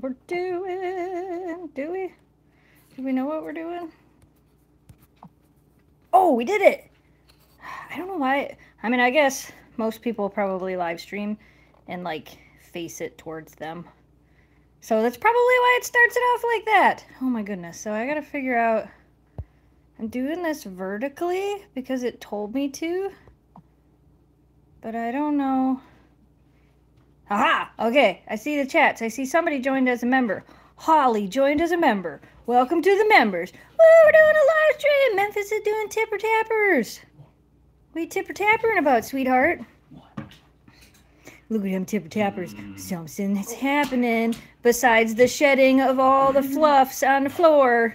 what we're doing. Do we? Do we know what we're doing? Oh, we did it. I don't know why. I mean, I guess most people probably live stream and like face it towards them. So that's probably why it starts it off like that. Oh my goodness. So I gotta figure out, I'm doing this vertically because it told me to, but I don't know. Aha! Okay, I see the chats. I see somebody joined as a member. Holly joined as a member. Welcome to the members. Woo, we're doing a live stream. Memphis is doing tipper tappers. We tipper tappering about, sweetheart. Look at them tipper tappers. Something's happening besides the shedding of all the fluffs on the floor.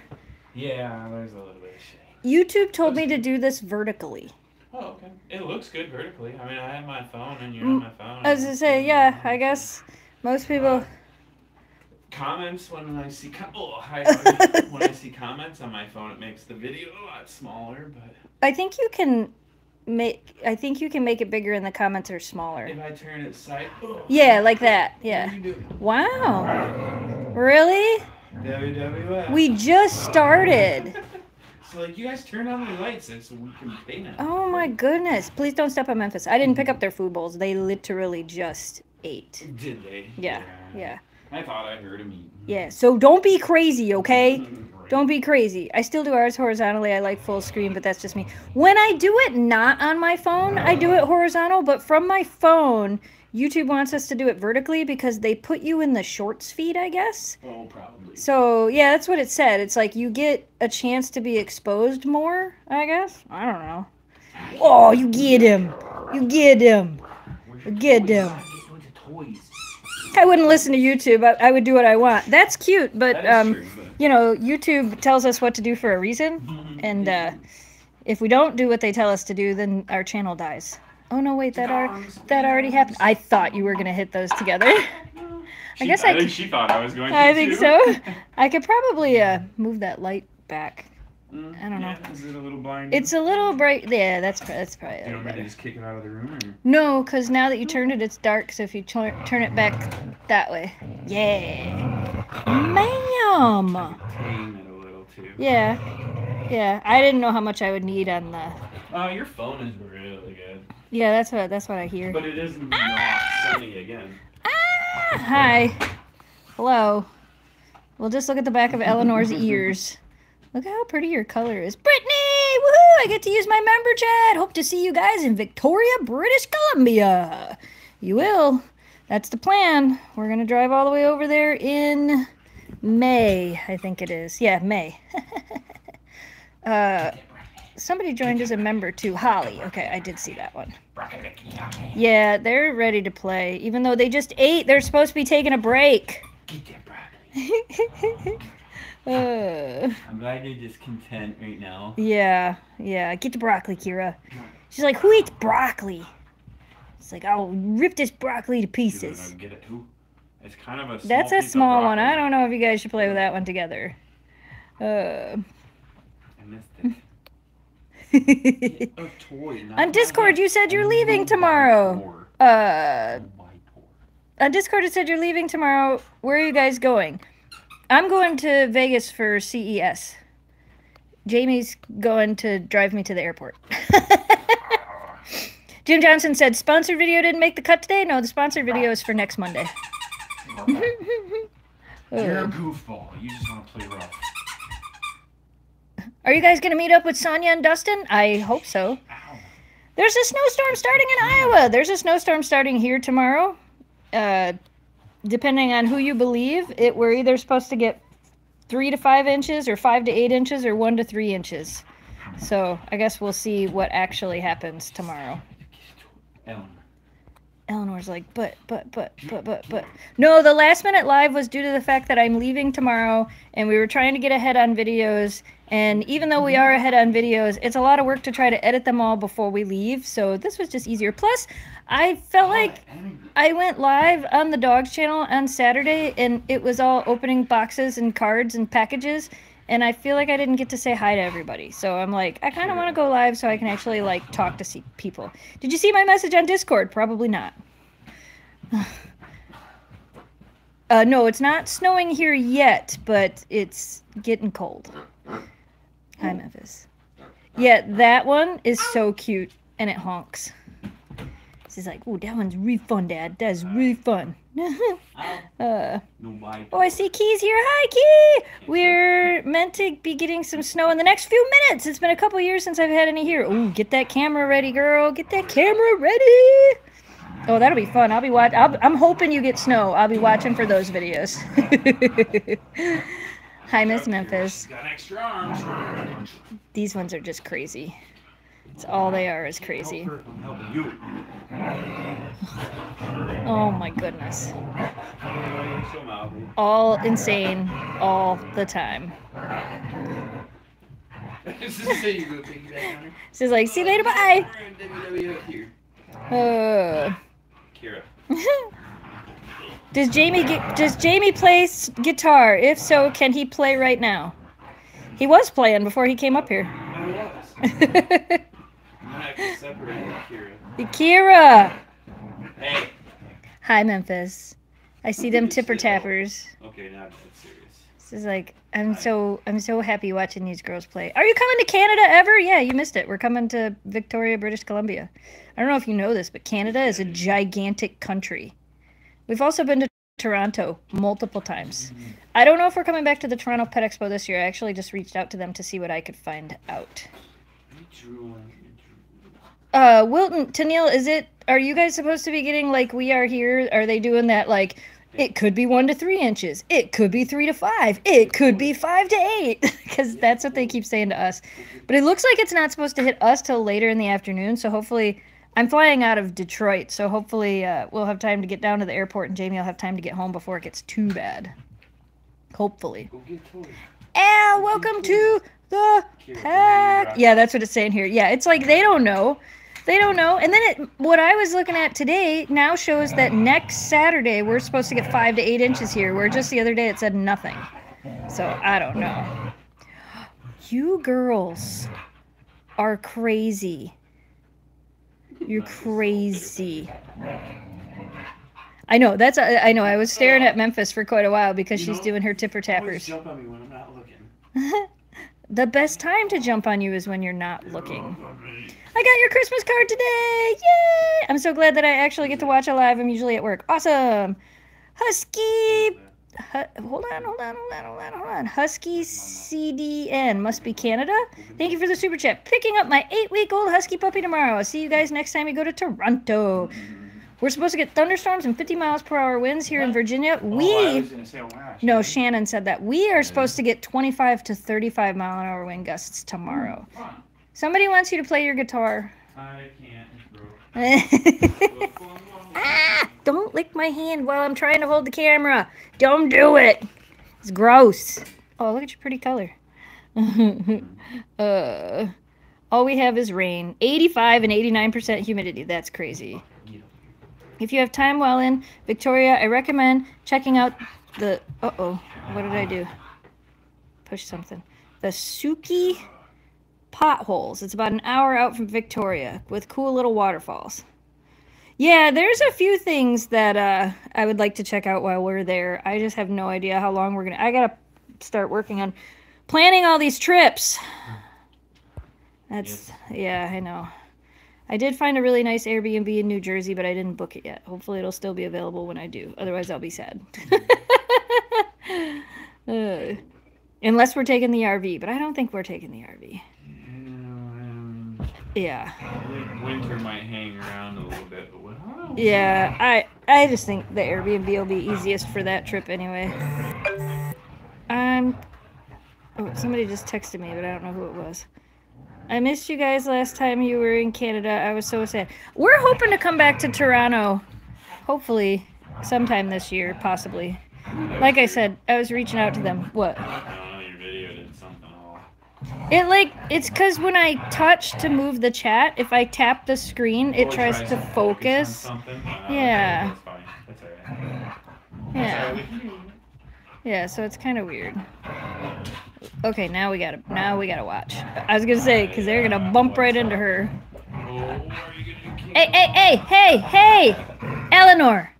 Yeah, there's a little bit of shedding. YouTube told me to do this vertically. Oh, okay. It looks good vertically. I mean, I have my phone and you're on my phone. I was going to say, yeah, I guess most people... comments, when I see when I see comments on my phone, it makes the video a lot smaller, but... I think you can make it bigger and the comments are smaller. If I turn it side... Yeah, like that. Yeah. Wow. Really? WWF. We just started. So, like, you guys turn on the lights so we can pay now. Oh, my goodness. Please don't step on Memphis. I didn't pick up their food bowls. They literally just ate. Did they? Yeah. Yeah. I thought I heard them eat. Yeah. So don't be crazy, okay? Don't be crazy. I still do ours horizontally. I like full screen, but that's just me. When I do it not on my phone, I do it horizontal, but from my phone, YouTube wants us to do it vertically because they put you in the shorts feed, I guess. Oh, probably. So, yeah, that's what it said. It's like you get a chance to be exposed more, I guess. I don't know. Oh, you get him. You get him. You get him. I wouldn't listen to YouTube. I would do what I want. That's cute, but... you know, YouTube tells us what to do for a reason, and if we don't do what they tell us to do, then our channel dies. Oh no, wait, that already happened. I thought you were gonna hit those together. I think she thought I was going to. I think so. I could probably move that light back. I don't know. Is it a little blind? It's a little bright. Yeah, that's probably. You don't want to just kick it out of the room? Or? No, because now that you turned it, it's dark. So if you turn it back that way, Ma'am. Tame it a little too. Yeah, yeah. I didn't know how much I would need on the. Oh, your phone is really good. Yeah, that's what I hear. But it is not sunny again. Ah, hi, hello. We'll just look at the back of Eleanor's ears. Look how pretty your color is, Brittany. Woohoo! I get to use my member chat. Hope to see you guys in Victoria, British Columbia. You will. That's the plan. We're gonna drive all the way over there in May, I think it is. Yeah, May. Somebody joined as a member too. Holly. Okay, I did see that one. Yeah, they're ready to play. Even though they just ate, they're supposed to be taking a break. I'm glad you're just content right now. Yeah, yeah. Get the broccoli, Kira. She's like, who eats broccoli? It's like, I'll rip this broccoli to pieces. Get it too. It's kind of a small That's a small one. I don't know if you guys should play with that one together. I missed it. A toy, on Discord, you said you're leaving tomorrow. On Discord, it said you're leaving tomorrow. Where are you guys going? I'm going to Vegas for CES. Jamie's going to drive me to the airport. Jim Johnson said, sponsored video didn't make the cut today? No, the sponsored video is for next Monday. You're a goofball. You just want to play rough. Are you guys going to meet up with Sonya and Dustin? I hope so. Ow. There's a snowstorm starting in Iowa. There's a snowstorm starting here tomorrow. Depending on who you believe, we're either supposed to get 3 to 5 inches or 5 to 8 inches or 1 to 3 inches. So I guess we'll see what actually happens tomorrow. Eleanor's like, but. No, the last minute live was due to the fact that I'm leaving tomorrow, and we were trying to get ahead on videos, and even though we are ahead on videos, it's a lot of work to try to edit them all before we leave, so this was just easier. Plus, I felt like I went live on the dog's channel on Saturday, and it was all opening boxes and cards and packages, and I feel like I didn't get to say hi to everybody. So I'm like, I kind of want to go live so I can actually, like, talk to people. Did you see my message on Discord? Probably not. No, it's not snowing here yet, but it's getting cold. Hi, Memphis. Yeah, that one is so cute, and it honks. This is like, oh, that one's really fun, Dad. That's really fun. Oh, I see Key's here. Hi, Key! We're meant to be getting some snow in the next few minutes. It's been a couple years since I've had any here. Oh, get that camera ready, girl. Get that camera ready. Oh, that'll be fun. I'll be watching. I'm hoping you get snow. I'll be watching for those videos. Hi, Miss Memphis. Got extra arms. These ones are just crazy. It's all they are is crazy. Oh my goodness. All insane, all the time. She's like, see you later, bye. Does Jamie play guitar? If so, can he play right now? He was playing before he came up here. Kira. Hey. Hi, Memphis. I see them tipper tappers. Okay, now I'm serious. This is like, I'm so happy watching these girls play. Are you coming to Canada ever? Yeah, you missed it. We're coming to Victoria, British Columbia. I don't know if you know this, but Canada is a gigantic country. We've also been to Toronto multiple times. I don't know if we're coming back to the Toronto Pet Expo this year. I actually just reached out to them to see what I could find out. Wilton, Tennille, are you guys supposed to be getting, like, We Are Here? Are they doing that, like, it could be 1 to 3 inches, it could be 3 to 5, it could be 5 to 8, because that's what they keep saying to us. But it looks like it's not supposed to hit us till later in the afternoon, so hopefully, I'm flying out of Detroit, so hopefully we'll have time to get down to the airport, and Jamie will have time to get home before it gets too bad. Hopefully. And welcome to the pack. Yeah, that's what it's saying here. Yeah, it's like they don't know. They don't know. And then what I was looking at today now shows that next Saturday we're supposed to get 5 to 8 inches here, where just the other day it said nothing. So I don't know. You girls are crazy. You're crazy. I know. That's. I know. I was staring at Memphis for quite a while because she's doing her tipper tappers. Jump on me when I'm not looking. The best time to jump on you is when you're not looking. I got your Christmas card today! Yay! I'm so glad that I actually get to watch it live. I'm usually at work. Awesome. Husky. Hold on. Husky CDN must be Canada. Thank you for the super chat. Picking up my 8-week-old husky puppy tomorrow. I'll see you guys next time we go to Toronto. We're supposed to get thunderstorms and 50 miles per hour winds here in Virginia. No, Shannon said that. We are supposed to get 25 to 35 mile an hour wind gusts tomorrow. Somebody wants you to play your guitar. I can't, bro. Ah! Don't lick my hand while I'm trying to hold the camera. Don't do it. It's gross. Oh, look at your pretty color. All we have is rain. 85 and 89% humidity. That's crazy. If you have time while in Victoria, I recommend checking out the... Uh-oh. What did I do? Push something. The Suki Potholes. It's about an hour out from Victoria with cool little waterfalls. Yeah, there's a few things that I would like to check out while we're there. I just have no idea how long we're going to... I got to start working on planning all these trips. That's... Yeah, I know. I did find a really nice Airbnb in New Jersey, but I didn't book it yet. Hopefully it'll still be available when I do. Otherwise, I'll be sad. Unless we're taking the RV, but I don't think we're taking the RV. Yeah. I think winter might hang around a little bit, but yeah, I just think the Airbnb will be easiest for that trip anyway. Oh, somebody just texted me, but I don't know who it was. I missed you guys last time you were in Canada. I was so sad. We're hoping to come back to Toronto, hopefully, sometime this year, possibly. Like I said, I was reaching out to them. What? It's because when I touch to move the chat, if I tap the screen, it tries to focus. Yeah. Yeah, so it's kind of weird. Okay, now we gotta watch. I was gonna say, because they're gonna bump right into her. Hey, Eleanor!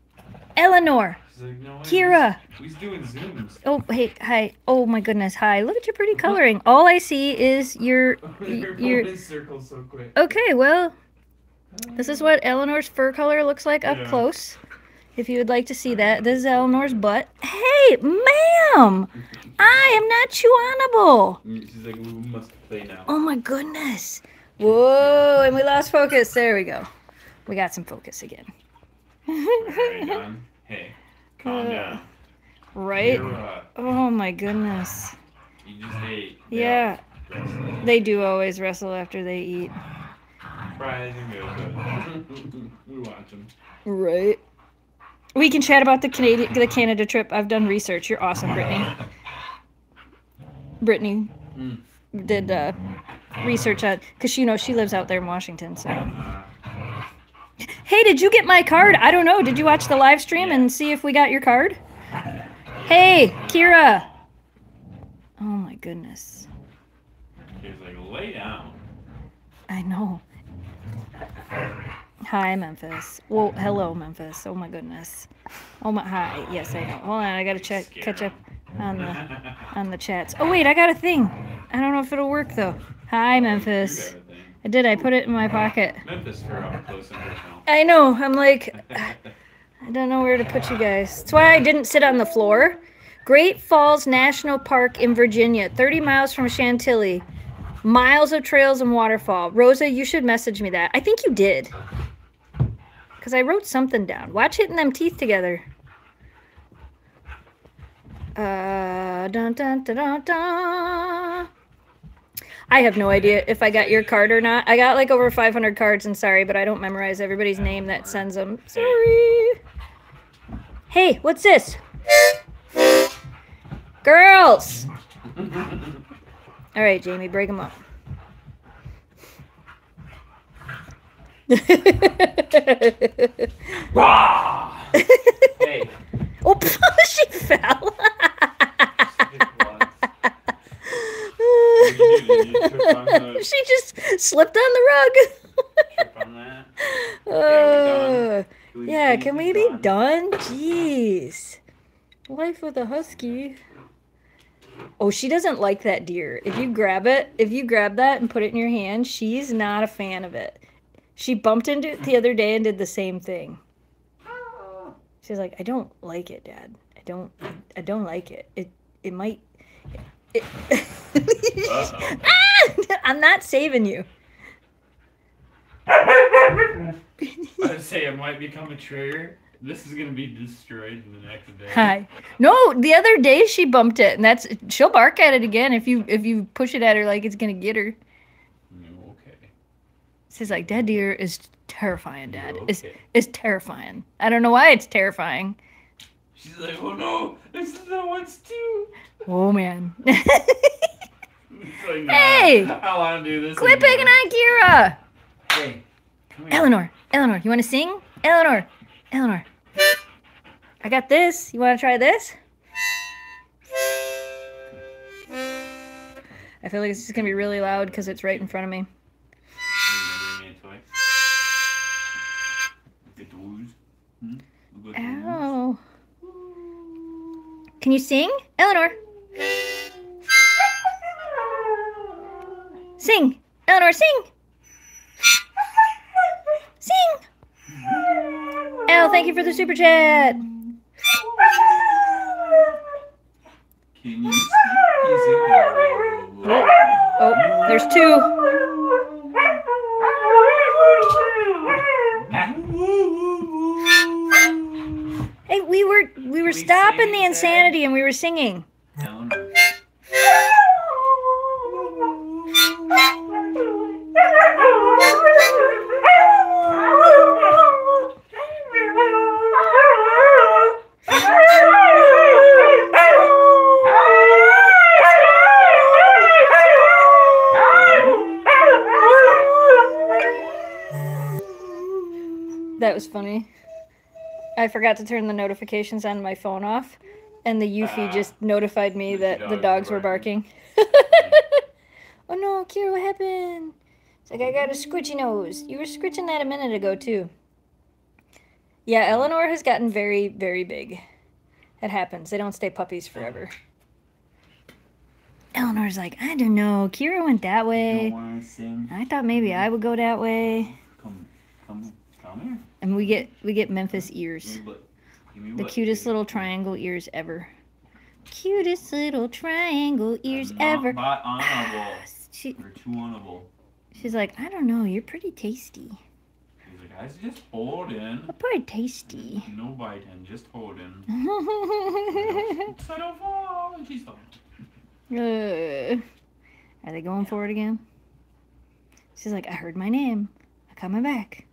like, no way. Kira! He's doing Zooms. Oh, hey, hi. Oh my goodness, hi. Look at your pretty coloring. All I see is your... your circle so quick. Okay, well, this is what Eleanor's fur color looks like up close. If you would like to see that. This is Eleanor's butt. Hey, ma'am! I am not chewable! She's like, we must play now. Oh my goodness. Whoa, and we lost focus. There we go. We got some focus again. Right, hey, calm down. Right? Oh my goodness. You just ate. Yeah. They do always wrestle after they eat. Fries and goat. We watch them. Right. We can chat about the Canada trip. I've done research. You're awesome, Brittany. Brittany did research on, because you know she lives out there in Washington, so. Hey, did you get my card? I don't know. Did you watch the live stream and see if we got your card? Hey, Kira. Oh, my goodness. She's like, lay down. I know. Hi, Memphis. Well, hello, Memphis. Oh, my goodness. Oh, my. Hi. Yes, I know. Hold on. I got to check. Catch up on the chats. Oh, wait. I got a thing. I don't know if it'll work, though. Hi, Memphis. I did. I put it in my pocket. Memphis for up close and personal. I know. I'm like, I don't know where to put you guys. That's why I didn't sit on the floor. Great Falls National Park in Virginia, 30 miles from Chantilly. Miles of trails and waterfall. Rosa, you should message me that. I think you did. Because I wrote something down. Watch hitting them teeth together. Dun, dun, dun, dun, dun. I have no idea if I got your card or not. I got like over 500 cards, and sorry, but I don't memorize everybody's name that sends them. Sorry. Hey, what's this? Girls! All right, Jamie, break them up. Hey. Oh, she fell. She just slipped on the rug. Trip on that. Yeah, can we be done? Jeez. Life with a husky. Oh, she doesn't like that deer. If you grab that and put it in your hand, she's not a fan of it. She bumped into it the other day and did the same thing. She's like, I don't like it, Dad. I don't like it. It might... Uh-oh. Ah! I'm not saving you. I would say it might become a trigger. This is gonna be destroyed in the next day. Hi. No, the other day she bumped it, and that's she'll bark at it again if you push it at her like it's gonna get her. No, okay. She's like, that deer is terrifying, Dad. No, okay. It's terrifying. I don't know why it's terrifying. She's like, oh no, this is the ones too. Oh man. It's like, nah, hey! I want to do this. Quit picking on Kira! Hey, come here. Eleanor, you want to sing? Eleanor. I got this. You want to try this? I feel like it's just going to be really loud because it's right in front of me. Ow. Can you sing? Eleanor. Sing. Eleanor, sing. Sing. Elle, thank you for the super chat. Oh, there's two. Hey, we were stopping the insanity and we were singing. Eleanor. That was funny. I forgot to turn the notifications on my phone off, and the Eufy just notified me that the dogs were barking. Oh no, Kira, what happened? It's like I got a scritchy nose. You were scritching that a minute ago, too. Yeah, Eleanor has gotten very, very big. It happens. They don't stay puppies forever. Eleanor's like, I don't know. Kira went that way. You don't want to sing. I thought maybe I would go that way. Come here. And we get Memphis ears. The cutest little triangle ears ever. Cutest little triangle ears ever. Not honorable. You're too honorable. She's like, I don't know. You're pretty tasty. She's like, I was just holding. Pretty tasty. No biting, just holding. So don't fall. And she's are they going for it again? She's like, I heard my name. I'm coming back.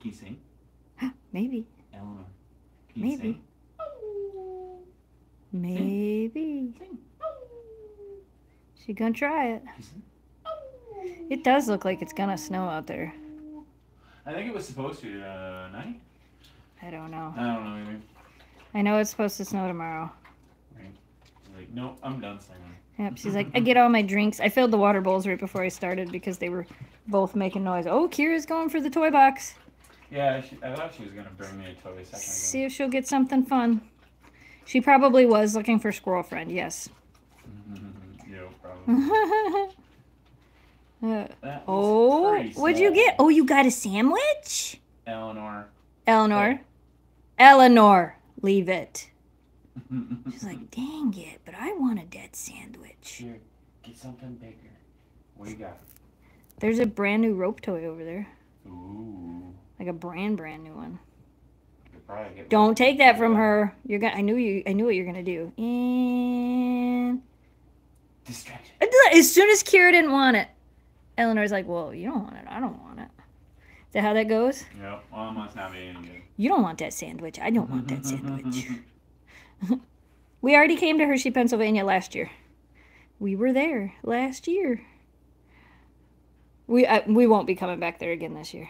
Can you sing? Maybe. Eleanor. Can you sing? Maybe. Sing. She gonna try it. It does look like it's gonna snow out there. I think it was supposed to tonight. I don't know. I don't know either. I know it's supposed to snow tomorrow. Like, no, I'm done singing. Yep, she's like, I get all my drinks. I filled the water bowls right before I started because they were both making noise. Oh, Kira's going for the toy box. Yeah, I thought she was going to bring me a toy a second ago. See if she'll get something fun. She probably was looking for Squirrel Friend, yes. Yeah, probably. What'd you get? Oh, you got a sandwich? Eleanor. Eleanor. Yeah. Eleanor, leave it. She's like, dang it, but I want a dead sandwich. Here, get something bigger. What do you got? There's a brand new rope toy over there. Ooh. Like a brand new one. Don't take that from her. You're gonna. I knew what you're gonna do. And distraction. As soon as Kira didn't want it, Eleanor's like, well, you don't want it. I don't want it. Is that how that goes? Yeah. Well, it must not be any good. You don't want that sandwich. I don't want that sandwich. We already came to Hershey, Pennsylvania last year. We were there last year. We won't be coming back there again this year.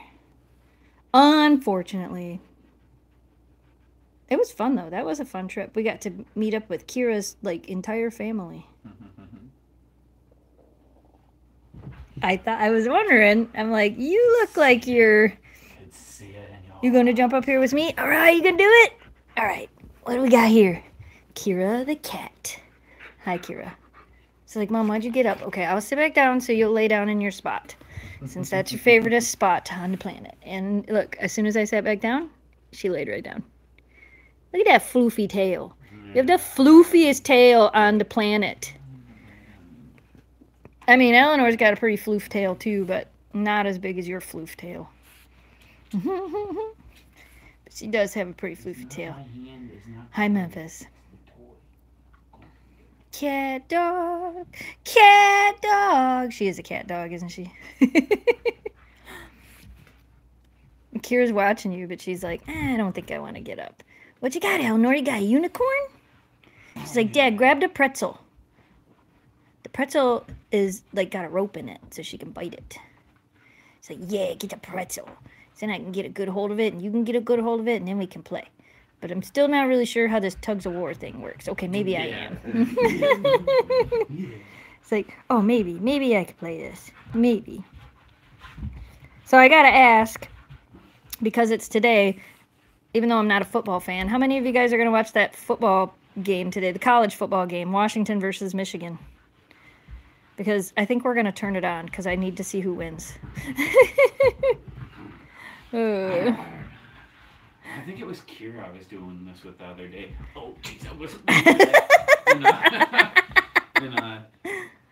Unfortunately. It was fun, though. That was a fun trip. We got to meet up with Kira's, like, entire family. I was wondering. I'm like, you look like you're... You going to jump up here with me? All right, you can do it? All right. What do we got here? Kira the cat. Hi, Kira. She's like, Mom, why'd you get up? Okay, I'll sit back down so you'll lay down in your spot. Since that's your favorite spot on the planet. And look, as soon as I sat back down, she laid right down. Look at that floofy tail. You have the floofiest tail on the planet. I mean, Eleanor's got a pretty floof tail too, but not as big as your floof tail. She does have a pretty floofy tail. Hi, Memphis. Cat dog. Cat dog. She is a cat dog, isn't she? Kira's watching you, but she's like, I don't think I want to get up. What you got, Eleanor? You got a unicorn? She's like, Dad, grab the pretzel. The pretzel is, like, got a rope in it, so she can bite it. She's like, yeah, get the pretzel. So then I can get a good hold of it, and you can get a good hold of it, and then we can play. But I'm still not really sure how this tugs of war thing works. Okay, maybe I am. It's like, oh, maybe I could play this. Maybe. So I gotta ask, because it's today, even though I'm not a football fan, how many of you guys are gonna watch that football game today, the college football game, Washington versus Michigan? Because I think we're gonna turn it on, because I need to see who wins. I think it was Kira I was doing this with the other day. Oh, geez, I was.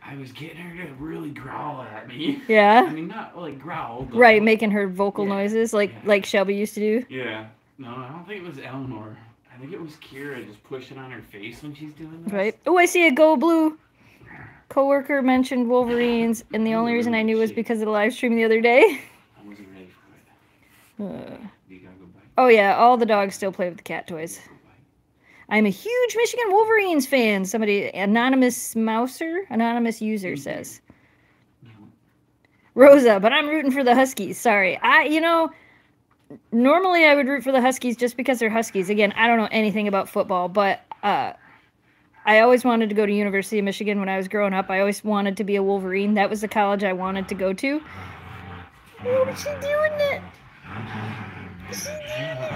I was getting her to really growl at me. Yeah. I mean, not like growl. But right, like, making her vocal noises like Shelby used to do. Yeah. No, I don't think it was Eleanor. I think it was Kira just pushing on her face when she's doing this. Right. Oh, I see a Go Blue. Coworker mentioned Wolverines, and the only reason I knew was because of the live stream the other day. Oh yeah, all the dogs still play with the cat toys. I'm a huge Michigan Wolverines fan. Somebody, anonymous user says. Rosa, but I'm rooting for the Huskies. Sorry, normally I would root for the Huskies just because they're Huskies. Again, I don't know anything about football, but I always wanted to go to University of Michigan when I was growing up. I always wanted to be a Wolverine. That was the college I wanted to go to. Oh, but she's doing it. She's doing it.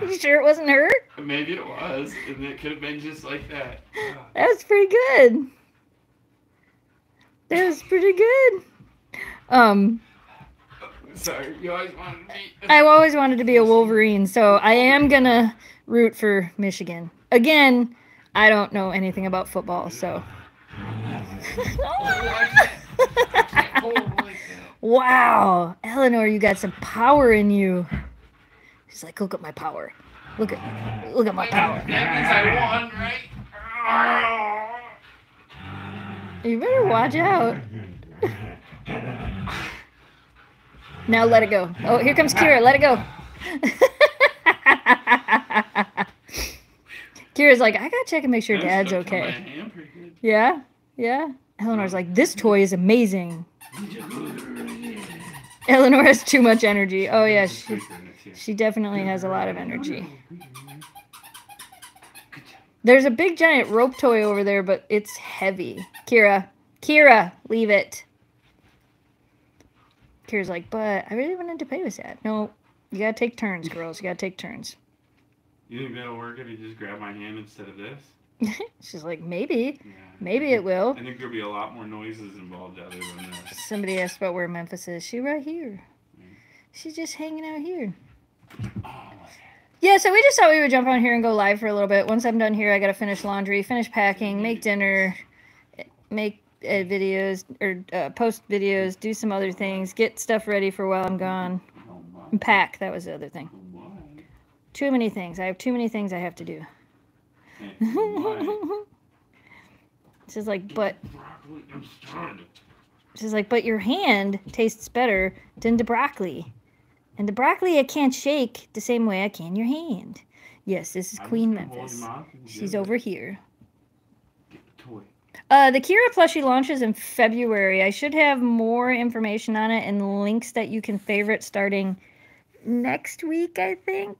You sure it wasn't her? Maybe it was, and it could have been just like that. Yeah. That was pretty good. That was pretty good. Sorry, you always wanted to be... I always wanted to be a Wolverine, so I am going to root for Michigan. Again, I don't know anything about football, so... Wow, Eleanor, you got some power in you. She's like, look at my power. Look at my power. That means I won, right? You better watch out. Now let it go. Oh, here comes Kira. Let it go. Kira's like, I gotta check and make sure Dad's okay. Yeah, yeah. Eleanor's like, this toy is amazing. Eleanor has too much energy. Oh yeah, she definitely has a lot of energy. There's a big giant rope toy over there, but it's heavy. Kira, leave it. Kira's like, but I really wanted to play with that. No, you gotta take turns, girls. You gotta take turns. You think that'll work if you just grab my hand instead of this? She's like, maybe. Yeah. Maybe it will. I think there'll be a lot more noises involved other than this. Somebody asked about where Memphis is. She's right here. Yeah. She's just hanging out here. Oh. Yeah, so we just thought we would jump on here and go live for a little bit. Once I'm done here, I got to finish laundry, finish packing, make dinner, make videos, or post videos, do some other things, get stuff ready for while I'm gone. And pack, that was the other thing. Too many things. I have too many things I have to do. She's like, but your hand tastes better than the broccoli, and the broccoli I can't shake the same way I can your hand. Yes, this is Queen Memphis. She's over here. The Kira plushie launches in February. I should have more information on it and links that you can favorite starting next week, I think,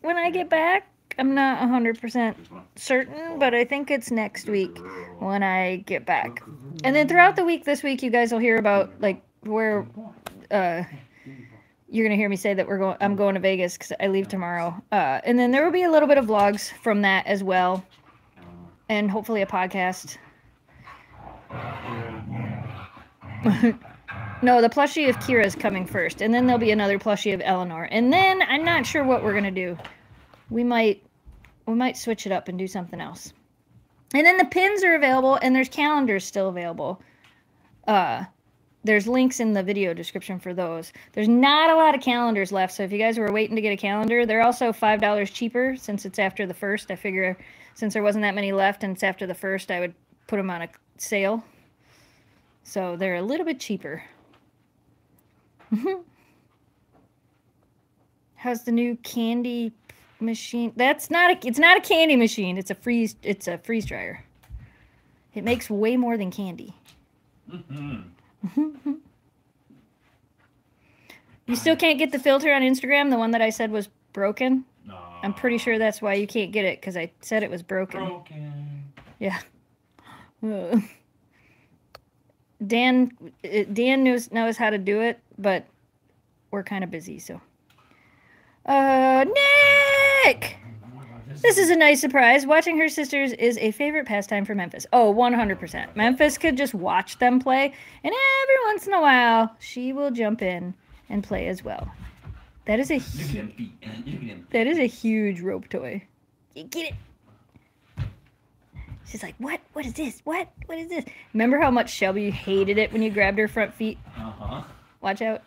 when I get back. I'm not 100% certain, but I think it's next week when I get back. And then throughout the week, this week, you guys will hear about, like, where you're going to hear me say that I'm going to Vegas because I leave tomorrow. And then there will be a little bit of vlogs from that as well, and hopefully a podcast. No, the plushie of Kira is coming first, and then there'll be another plushie of Eleanor. And then I'm not sure what we're going to do. We might switch it up and do something else. And then the pins are available, and there's calendars still available. There's links in the video description for those. There's not a lot of calendars left, so if you guys were waiting to get a calendar, they're also $5 cheaper since it's after the first. I figure since there wasn't that many left and it's after the first, I would put them on a sale. So they're a little bit cheaper. How's the new candy machine? That's not a, it's not a candy machine. It's a freeze dryer. It makes way more than candy. You still can't get the filter on Instagram, the one that I said was broken? No. I'm pretty sure that's why you can't get it, because I said it was broken. Yeah. Dan knows how to do it, but we're kind of busy, so. Nick! This is a nice surprise. Watching her sisters is a favorite pastime for Memphis. Oh, 100%. Memphis could just watch them play, and every once in a while, she will jump in and play as well. That is a huge rope toy. You get it? She's like, what? What is this? What? What is this? Remember how much Shelby hated it when you grabbed her front feet? Uh-huh. Watch out.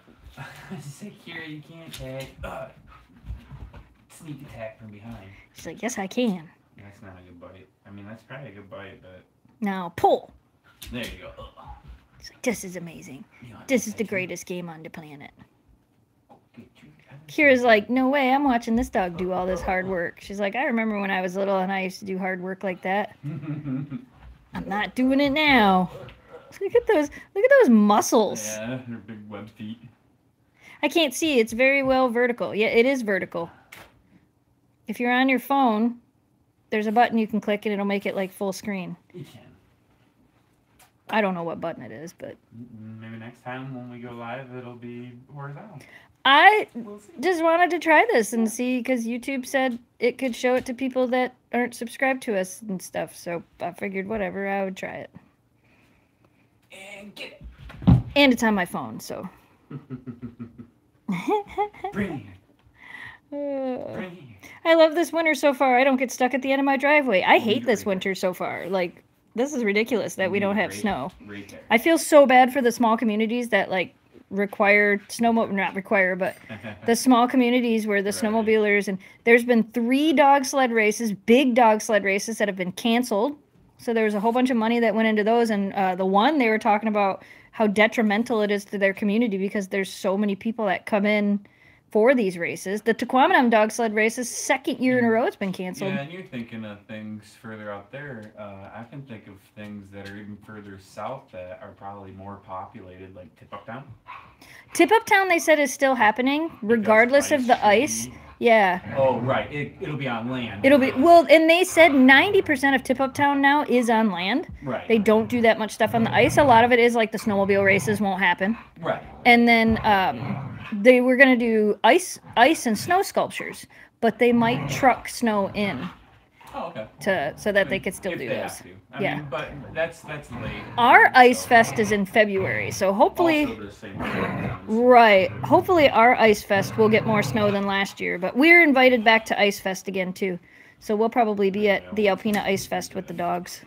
She's like, here, you can't tag. Sneak attack from behind. She's like, yes, I can. That's not a good bite. I mean, that's probably a good bite, but... Now, pull! There you go. She's like, this is amazing. This is the greatest game on the planet. Kira's like, no way, I'm watching this dog do all this hard work. She's like, I remember when I was little and I used to do hard work like that. I'm not doing it now. Look at those muscles. Yeah, her big web feet. I can't see. It's very well vertical. Yeah, it is vertical. If you're on your phone, there's a button you can click and it'll make it like full screen. You can. I don't know what button it is, but maybe next time when we go live, it'll be horizontal. I just wanted to try this and see, because YouTube said it could show it to people that aren't subscribed to us and stuff. So I figured, whatever, I would try it. And get it. And it's on my phone, so. Brilliant. Brilliant. I love this winter so far. I don't get stuck at the end of my driveway. I hate this winter so far. Like, this is ridiculous that we don't have snow. I feel so bad for the small communities that, like, not require, but the small communities where the snowmobilers, and there's been 3 dog sled races, big dog sled races that have been canceled. So there was a whole bunch of money that went into those, and the one they were talking about how detrimental it is to their community because there's so many people that come in for these races. The Tahquamenon dog sled races, second year in a row, it's been canceled. Yeah, and you're thinking of things further out there. I can think of things that are even further south that are probably more populated, like Tip-Up Town. Tip-Up Town, they said, is still happening, regardless of the ice. Yeah. Oh, right. It'll be on land. It'll be, well, and they said 90% of Tip-Up Town now is on land. Right. They don't do that much stuff on the ice. A lot of it is, like, the snowmobile races won't happen. Right. And then, they were going to do ice and snow sculptures, but they might truck snow in. Oh, okay. So that they could still do those. I mean, but that's late. Our Ice Fest is in February, so hopefully, hopefully our Ice Fest will get more snow than last year, but we're invited back to Ice Fest again, too. So we'll probably be at the Alpina Ice Fest with the dogs.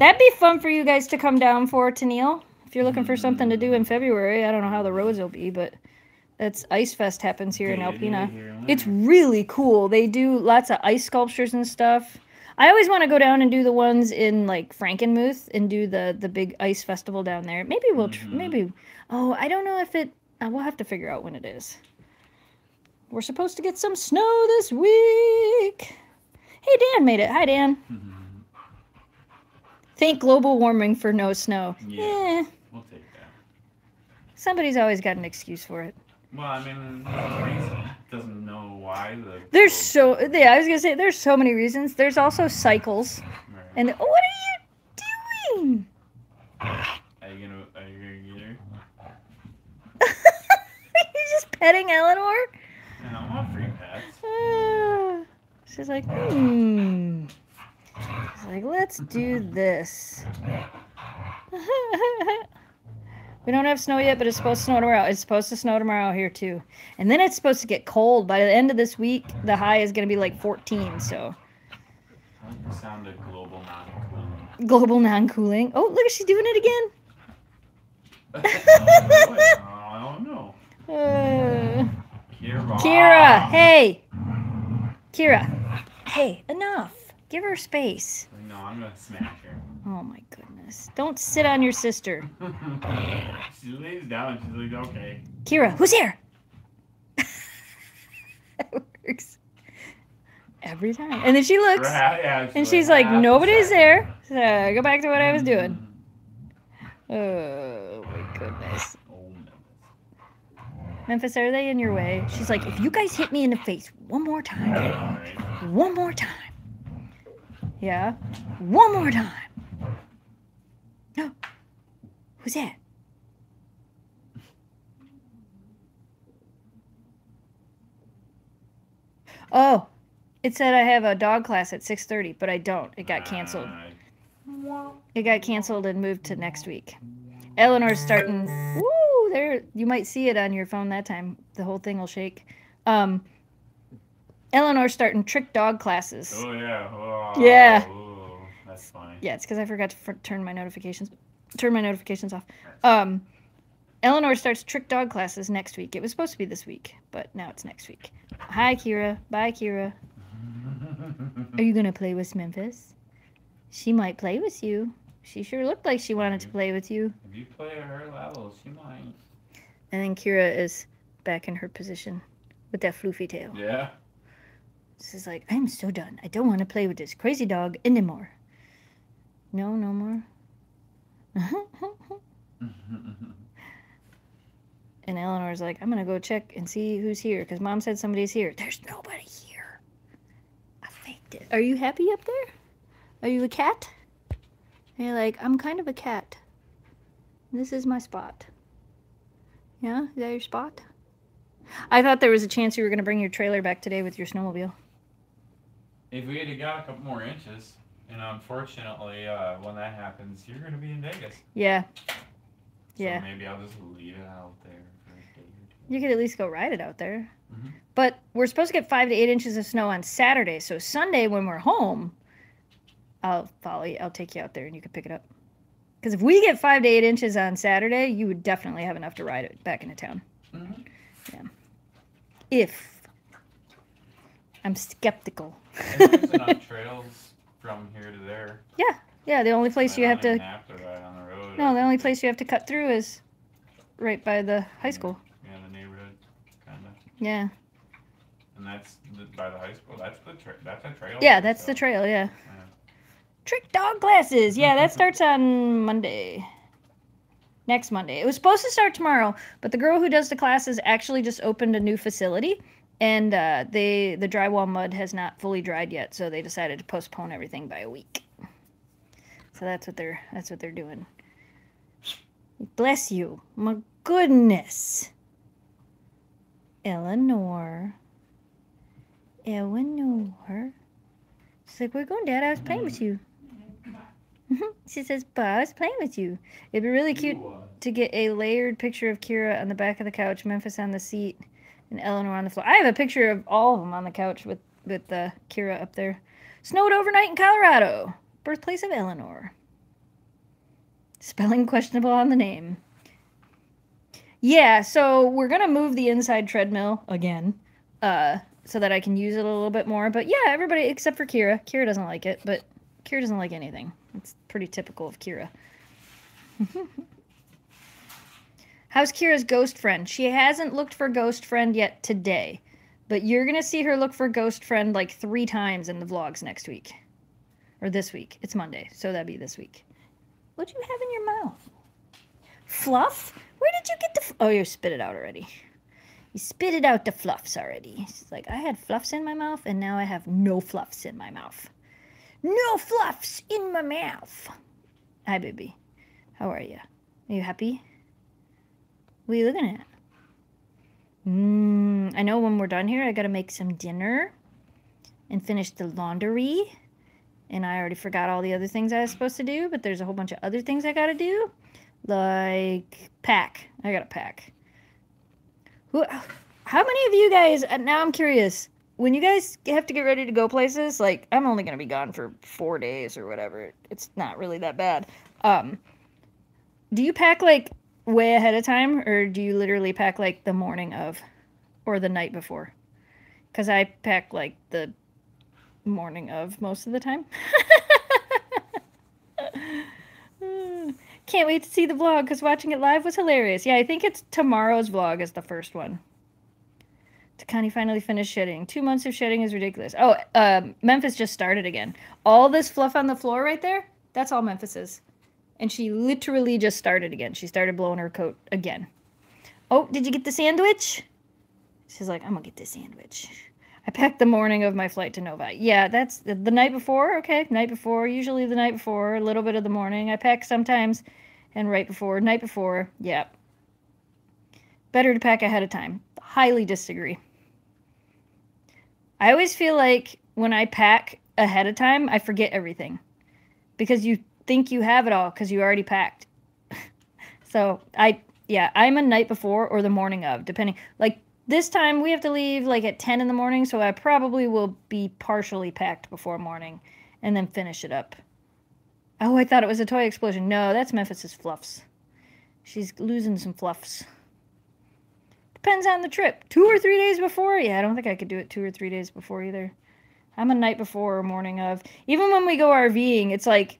That'd be fun for you guys to come down for, Tennille. If you're looking for something to do in February, I don't know how the roads will be, but that's Ice Fest happens here in Alpina. It's really cool. They do lots of ice sculptures and stuff. I always want to go down and do the ones in, like, Frankenmuth and do the big ice festival down there. Maybe we'll, I don't know if it, we'll have to figure out when it is. We're supposed to get some snow this week. Hey, Dan made it. Hi, Dan. Thank global warming for no snow. Yeah. We'll take that. Somebody's always got an excuse for it. Well, I mean, doesn't know why. I was going to say, there's so many reasons. There's also cycles. Right. And, oh, what are you doing? Are you gonna get her? Are you just petting Eleanor? No, I want free pets. She's like, She's like, let's do this. We don't have snow yet, but it's supposed to snow tomorrow. It's supposed to snow tomorrow here, too. And then it's supposed to get cold. By the end of this week, the high is going to be like 14, so. I like the sound of global non-cooling. Global non-cooling. Oh, look, she's doing it again. I don't know. Kira, hey. Kira, hey, enough. Give her space. No, I'm going to smash her. Oh, my goodness. Don't sit on your sister. She lays down. She's like, okay. Kira, who's here? That works every time. And then she looks, and she's like, nobody's there. So I go back to what I was doing. Oh, my goodness. Oh, Memphis, are they in your way? She's like, if you guys hit me in the face one more time, one more time. Yeah. One more time. No. Who's that? Oh, it said I have a dog class at 6:30, but I don't. It got canceled. It got canceled and moved to next week. Eleanor's starting. Woo! There, you might see it on your phone that time. The whole thing will shake. Eleanor's starting trick dog classes. Oh, yeah. Oh, yeah. Oh, that's funny. Yeah, it's because I forgot to turn my notifications off. Eleanor starts trick dog classes next week. It was supposed to be this week, but now it's next week. Hi, Kira. Bye, Kira. Are you going to play with Memphis? She might play with you. She sure looked like she wanted to play with you. If you play at her level, she might. And then Kira is back in her position with that floofy tail. Yeah. She's like, I'm so done. I don't want to play with this crazy dog anymore. No, no more. And Eleanor's like, I'm going to go check and see who's here, because Mom said somebody's here. There's nobody here. I faked it. Are you happy up there? Are you a cat? And you're like, I'm kind of a cat. This is my spot. Yeah? Is that your spot? I thought there was a chance you were going to bring your trailer back today with your snowmobile. If we had got a couple more inches, and unfortunately, when that happens, you're going to be in Vegas. Yeah. So maybe I'll just leave it out there for a day or two. You could at least go ride it out there. Mm-hmm. But we're supposed to get 5 to 8 inches of snow on Saturday, so Sunday when we're home, I'll follow you. I'll take you out there and you can pick it up. Because if we get 5 to 8 inches on Saturday, you would definitely have enough to ride it back into town. Mm-hmm. Yeah. If I'm skeptical. There's enough trails from here to there. Yeah, yeah. The only place you have to ride on the road. No, the only place you have to cut through is right by the high school. Yeah, the neighborhood, kind of. Yeah. And that's by the high school. That's the trail. Yeah, that's the trail. Yeah. Trick dog classes. Yeah, that starts on Monday. Next Monday. It was supposed to start tomorrow, but the girl who does the classes actually just opened a new facility, and the drywall mud has not fully dried yet, so they decided to postpone everything by a week. So that's what they're doing. Bless you, my goodness, Eleanor. She's like, "Where are you going, Dad? I was playing with you." She says, "But I was playing with you." It'd be really cute to get a layered picture of Kira on the back of the couch, Memphis on the seat, and Eleanor on the floor. I have a picture of all of them on the couch with Kira up there. Snowed overnight in Colorado, birthplace of Eleanor. Spelling questionable on the name. Yeah, so we're gonna move the inside treadmill again, so that I can use it a little bit more. But yeah, everybody except for Kira. Kira doesn't like it, but Kira doesn't like anything. It's pretty typical of Kira. How's Kira's ghost friend? She hasn't looked for ghost friend yet today, but you're going to see her look for ghost friend like 3 times in the vlogs next week. Or this week. It's Monday, so that'd be this week. What do you have in your mouth? Fluff? Where did you get the... Oh, you spit it out already. You spit it out the fluffs already. She's like, I had fluffs in my mouth, and now I have no fluffs in my mouth. No fluffs in my mouth. Hi, baby. How are you? Are you happy? What are you looking at? I know when we're done here, I gotta make some dinner and finish the laundry. And I already forgot all the other things I was supposed to do, but there's a whole bunch of other things I gotta do. Like pack. I gotta pack. How many of you guys, now I'm curious, when you guys have to get ready to go places, like, I'm only going to be gone for 4 days or whatever. It's not really that bad. Do you pack, like, way ahead of time? Or do you literally pack, like, the morning of? Or the night before? Because I pack, like, the morning of most of the time. Can't wait to see the vlog because watching it live was hilarious. Yeah, I think it's tomorrow's vlog is the first one. Connie finally finished shedding. 2 months of shedding is ridiculous. Oh, Memphis just started again. All this fluff on the floor right there, that's all Memphis is. And she literally just started again. She started blowing her coat again. Oh, did you get the sandwich? She's like, I'm going to get this sandwich. I packed the morning of my flight to Novi. Yeah, that's the night before. Okay, night before. Usually the night before. A little bit of the morning. I pack sometimes and right before. Night before. Yeah. Better to pack ahead of time. Highly disagree. I always feel like when I pack ahead of time, I forget everything. Because you think you have it all because you already packed. So, I'm a night before or the morning of, depending. Like, this time we have to leave, like, at 10 in the morning, so I probably will be partially packed before morning and then finish it up. Oh, I thought it was a toy explosion. No, that's Memphis's fluffs. She's losing some fluffs. Depends on the trip. 2 or 3 days before? Yeah, I don't think I could do it 2 or 3 days before either. I'm a night before or morning of. Even when we go RVing, it's like,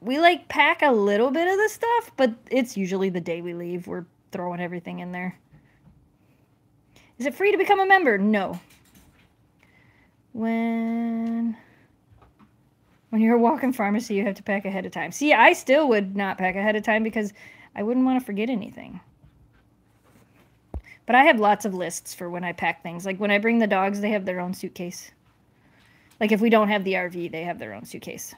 we like pack a little bit of the stuff, but it's usually the day we leave. We're throwing everything in there. Is it free to become a member? No. When you're walking pharmacy, you have to pack ahead of time. See, I still would not pack ahead of time because I wouldn't want to forget anything. But I have lots of lists for when I pack things. Like, when I bring the dogs, they have their own suitcase. Like, if we don't have the RV, they have their own suitcase.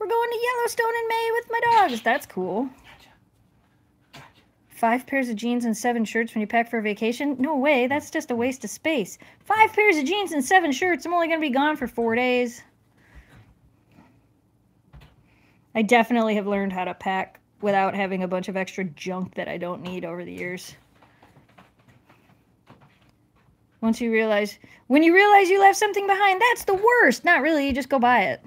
We're going to Yellowstone in May with my dogs. That's cool. Gotcha. 5 pairs of jeans and 7 shirts when you pack for a vacation? No way, that's just a waste of space. 5 pairs of jeans and 7 shirts. I'm only going to be gone for 4 days. I definitely have learned how to pack without having a bunch of extra junk that I don't need over the years. Once you realize, when you realize you left something behind, that's the worst. Not really, you just go buy it.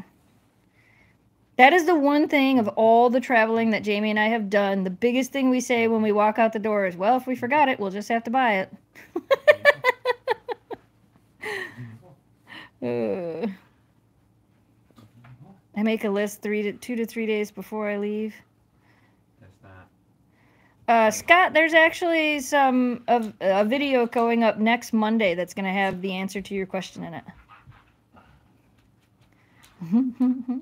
That is the one thing of all the traveling that Jamie and I have done. The biggest thing we say when we walk out the door is, well, if we forgot it, we'll just have to buy it. I make a list 2 to 3 days before I leave. Scott, there's actually some a video going up next Monday that's going to have the answer to your question in it.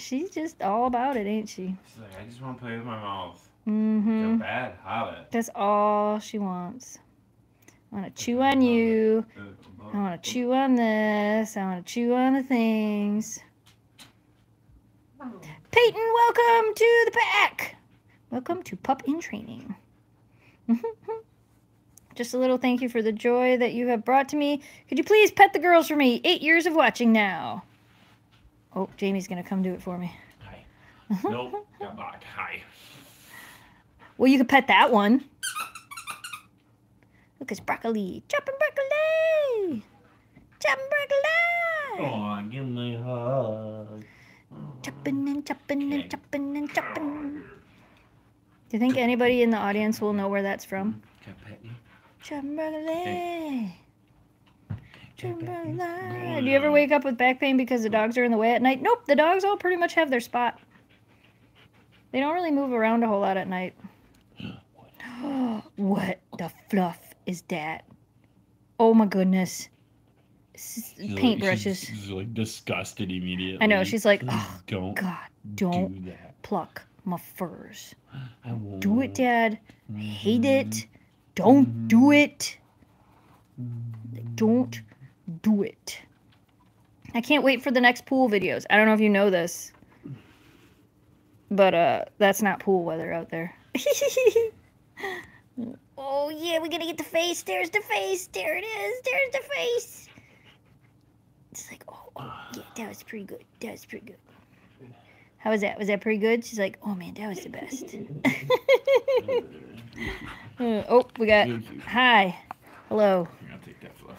She's just all about it, ain't she? She's like, I just want to play with my mouth. Mm-hmm. Feel bad, holla. That's all she wants. I want to chew on you. I want to chew on this. I want to chew on the things. Peyton, welcome to the pack. Welcome to Pup in Training. Just a little thank you for the joy that you have brought to me. Could you please pet the girls for me? 8 years of watching now. Oh, Jamie's going to come do it for me. Hi. Nope, got blocked. Hi. Well, you could pet that one. Look, it's broccoli. Chopping broccoli. Chopping broccoli. Oh, give me a hug. Chopping and chopping and chopping and chopping. Do you think anybody in the audience will know where that's from? Can I pet you? Chopping broccoli. Do you ever wake up with back pain because the dogs are in the way at night? Nope, the dogs all pretty much have their spot. They don't really move around a whole lot at night. What the fluff is that? Oh my goodness. Paintbrushes. She's like disgusted immediately. I know, she's like, oh, don't do that. Pluck my furs. I won't. Do it, Dad. I hate it. Don't do it. Don't do it. I can't wait for the next pool videos. I don't know if you know this, but that's not pool weather out there. Oh yeah, we're gonna get the face. There's the face. There it is. There's the face. It's like, oh yeah, that was pretty good. That was pretty good. How was that? Was that pretty good? She's like, oh man, that was the best. Oh, we got hi, hello.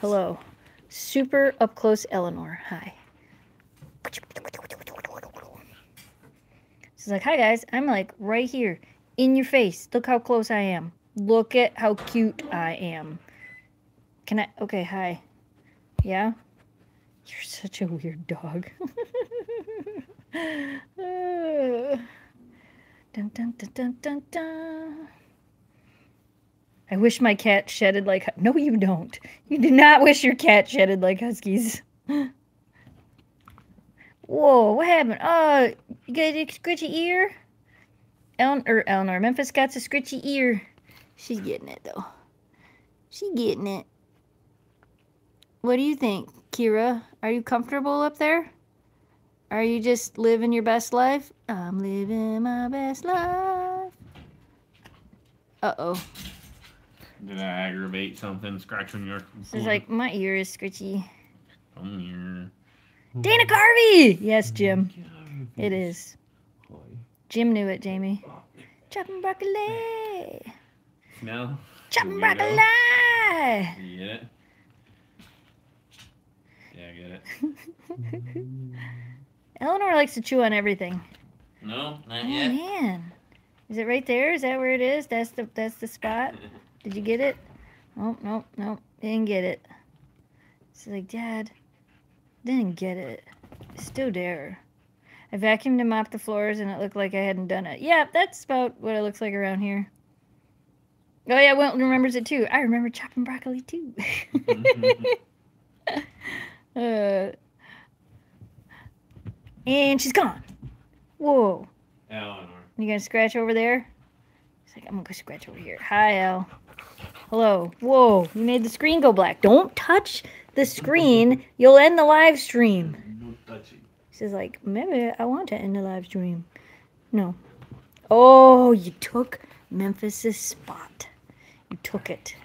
Hello. Super up close Eleanor. Hi. She's like, hi guys. I'm like right here in your face. Look how close I am. Look at how cute I am. Can I? Okay, hi. Yeah? You're such a weird dog. Dun, dun, dun, dun, dun, dun. I wish my cat shedded like... No, you don't. You do not wish your cat shedded like huskies. Whoa, what happened? Oh, you got a scritchy ear? Eleanor, Memphis got a scritchy ear. She's getting it, though. She's getting it. What do you think, Kira? Are you comfortable up there? Are you just living your best life? I'm living my best life. Uh-oh. Did I aggravate something? Scratching your... It's like, my ear is scratchy. Come here. Dana Carvey! Yes, Jim. It is. Jim knew it, Jamie. Chopping broccoli! No. Chopping broccoli! You get it? Yeah, I get it. Eleanor likes to chew on everything. No, not yet. Oh, man. Is it right there? Is that where it is? That's the spot? Did you get it? Oh, nope, nope. Didn't get it. She's like, Dad, didn't get it. Still there. I vacuumed and mopped the floors and it looked like I hadn't done it. Yeah, that's about what it looks like around here. Oh, yeah, Wilton remembers it too. I remember chopping broccoli too. And she's gone. Whoa. Eleanor. You gonna scratch over there? She's like, I'm gonna go scratch over here. Hi, Elle. Hello. Whoa, you made the screen go black. Don't touch the screen. You'll end the live stream. No touching. She's like, maybe I want to end the live stream. No. Oh, you took Memphis's spot. You took it.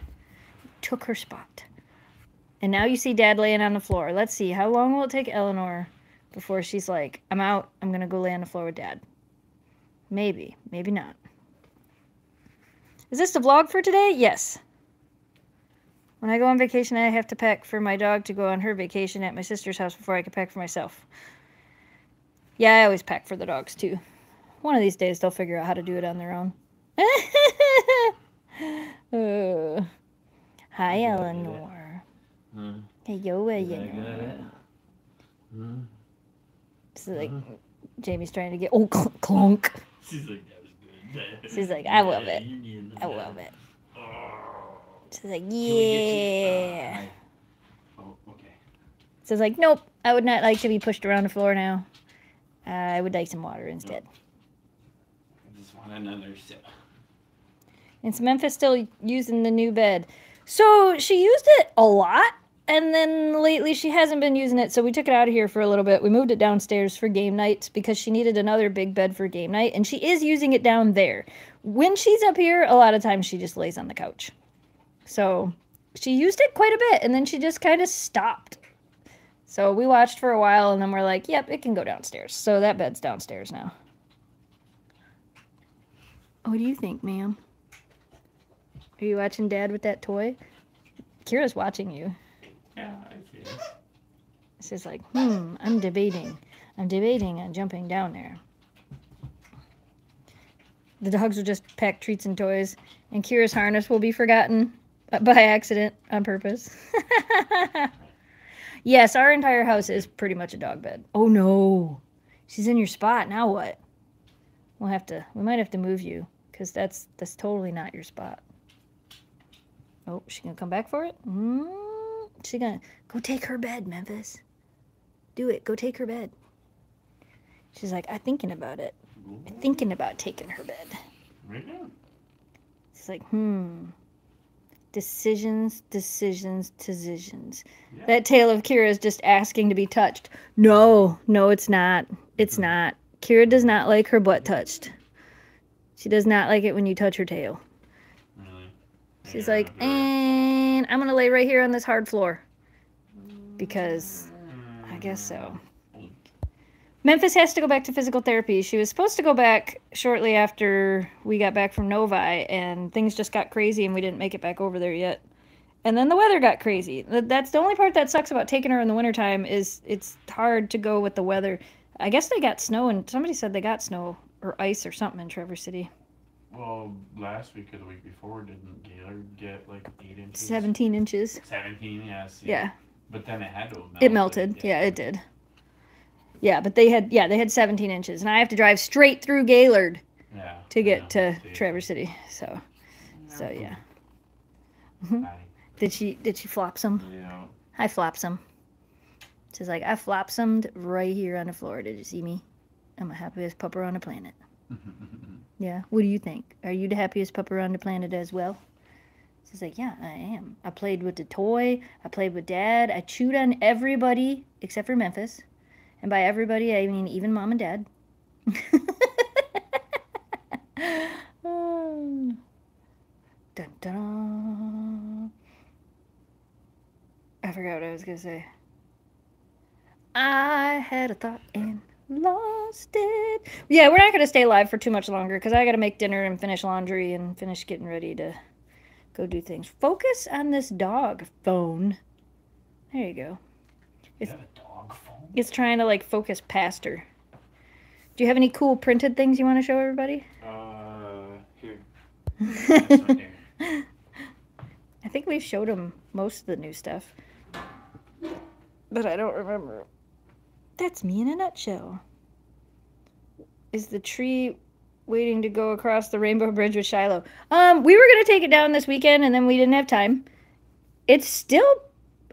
You took her spot. And now you see Dad laying on the floor. Let's see. How long will it take Eleanor before she's like, I'm out. I'm going to go lay on the floor with Dad. Maybe. Maybe not. Is this the vlog for today? Yes. When I go on vacation, I have to pack for my dog to go on her vacation at my sister's house before I can pack for myself. Yeah, I always pack for the dogs, too. One of these days, they'll figure out how to do it on their own. Hi, Eleanor. Hey, yo, Eleanor. This is like, Jamie's trying to get... Oh, clonk. She's like, that was good. She's like, I love it. I love it. She's like, yeah. Oh, okay. She's like, nope, I would not like to be pushed around the floor now. I would like some water instead. I just want another sip. And so Memphis still using the new bed. So she used it a lot, and then lately she hasn't been using it, so we took it out of here for a little bit. We moved it downstairs for game nights because she needed another big bed for game night, and she is using it down there. When she's up here, a lot of times she just lays on the couch. So she used it quite a bit, and then she just kind of stopped. So we watched for a while, and then we're like, yep, it can go downstairs. So that bed's downstairs now. What do you think, ma'am? Are you watching Dad with that toy? Kira's watching you. Yeah, I see. She's like, I'm debating. I'm debating on jumping down there. The dogs will just pack treats and toys, and Kira's harness will be forgotten by accident on purpose. Yes, our entire house is pretty much a dog bed. Oh no, she's in your spot. Now what? We'll have to. We might have to move you because that's totally not your spot. Oh, she gonna come back for it? She gonna go take her bed, Memphis. Do it. Go take her bed. She's like, I'm thinking about it. I'm thinking about taking her bed. Right now. She's like, Decisions, decisions, decisions. Yeah. That tale of Kira is just asking to be touched. No, no, it's not. It's not. Kira does not like her butt touched. She does not like it when you touch her tail. Really? She's like, and I'm going to lay right here on this hard floor. Because I guess so. Memphis has to go back to physical therapy. She was supposed to go back shortly after we got back from Novi, and things just got crazy, and we didn't make it back over there yet. And then the weather got crazy. That's the only part that sucks about taking her in the wintertime is it's hard to go with the weather. I guess they got snow, and somebody said they got snow or ice or something in Traverse City. Well, last week or the week before, didn't Gaylord get like 8 inches? 17 inches. 17, yes. Yeah. But then it had to melt. It melted. Yeah, it did. Yeah, but they had 17 inches, and I have to drive straight through Gaylord to get to Traverse City. So yeah. Did she flop some? Yeah. I flop some. She's like, I flop somed right here on the floor. Did you see me? I'm the happiest pupper on the planet. Yeah. What do you think? Are you the happiest pupper on the planet as well? She's like, yeah, I am. I played with the toy. I played with Dad. I chewed on everybody except for Memphis. And by everybody, I mean even Mom and Dad. Dun, dun, dun. I forgot what I was going to say. I had a thought and lost it. Yeah, we're not going to stay live for too much longer because I got to make dinner and finish laundry and finish getting ready to go do things. Focus on this dog phone. There you go. It's... Yeah. It's trying to, like, focus past her. Do you have any cool printed things you want to show everybody? Here. That's right here. I think we showed them most of the new stuff. But I don't remember. That's me in a nutshell. Is the tree waiting to go across the Rainbow Bridge with Shiloh? We were going to take it down this weekend, and then we didn't have time. It's still